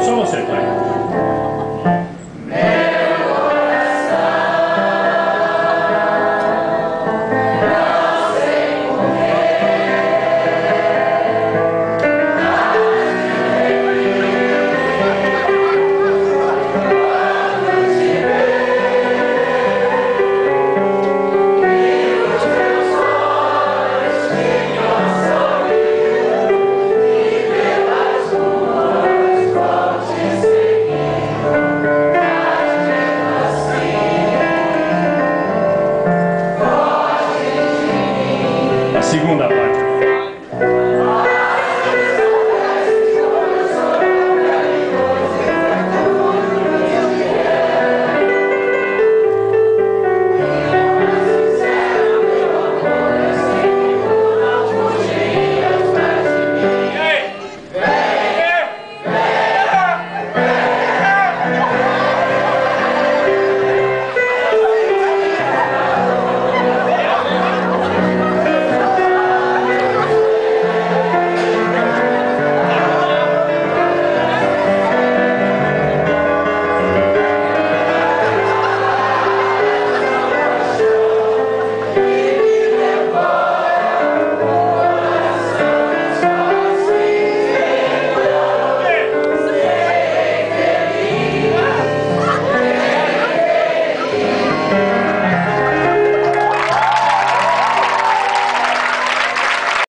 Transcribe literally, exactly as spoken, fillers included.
Só você, tá?